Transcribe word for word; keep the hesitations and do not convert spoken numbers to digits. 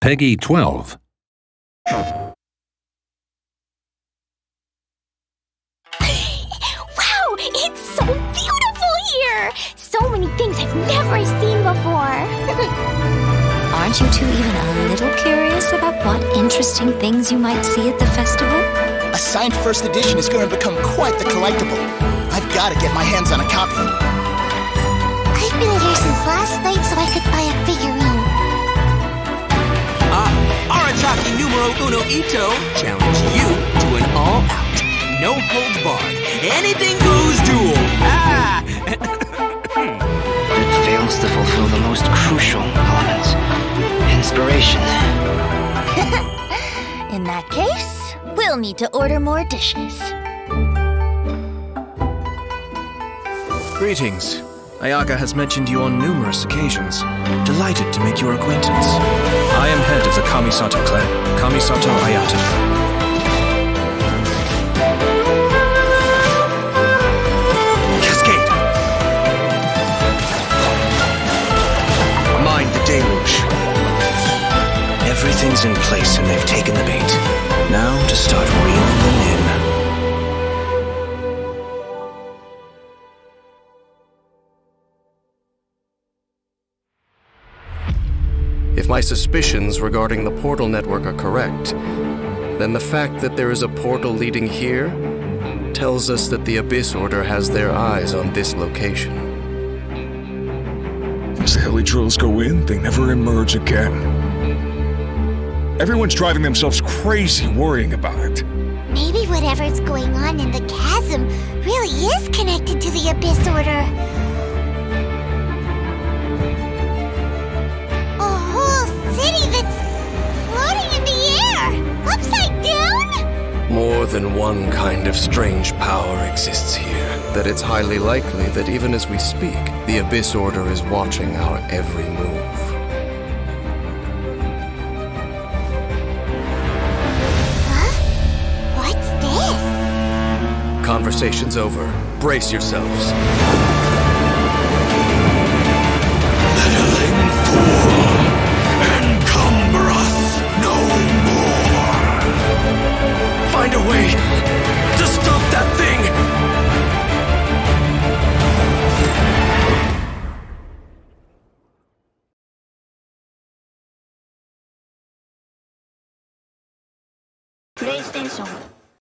Peggy twelve. Wow! It's so beautiful here! So many things I've never seen before! Aren't you two even a little curious about what interesting things you might see at the festival? A signed first edition is going to become quite the collectible. I've got to get my hands on a copy. I've been here since last night so I could buy a figurine. Arachaki numero uno Ito challenge you to an all-out, no-holds-barred, anything-goes duel! Ah! It fails to fulfill the most crucial elements. Inspiration. In that case, we'll need to order more dishes. Greetings. Ayaka has mentioned you on numerous occasions. Delighted to make your acquaintance. I am head of the Kamisato clan, Kamisato Ayato. Cascade! Mind the deluge. Everything's in place and they've taken the bait. Now to start reeling them in. If my suspicions regarding the portal network are correct, then the fact that there is a portal leading here tells us that the Abyss Order has their eyes on this location. As the Helly Trolls go in, they never emerge again. Everyone's driving themselves crazy worrying about it. Maybe whatever's going on in the chasm really is connected to the Abyss Order. More than one kind of strange power exists here. That it's highly likely that even as we speak, the Abyss Order is watching our every move. Huh? What's this? Conversation's over. Brace yourselves.